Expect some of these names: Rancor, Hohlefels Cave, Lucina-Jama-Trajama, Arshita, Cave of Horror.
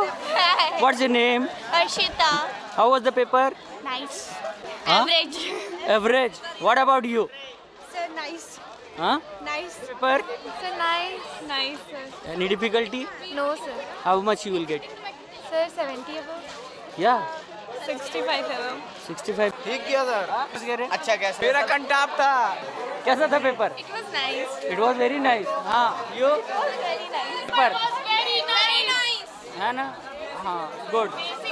Hi. What's your name? Arshita. How was the paper? Nice. Huh? Average. Average. What about you? Sir, nice. Huh? Nice. Paper? Sir, nice. Nice, sir. Any difficulty? No, sir. How much you will get? Sir, 70 above. Yeah. 65 above. 65. ठीक किया sir. कुछ कह रहे? अच्छा कैसा? मेरा कंटाप था. कैसा था paper? It was nice. It was very nice. हाँ. You? It was very nice. Paper. It was very nice. है ना? हाँ. Good.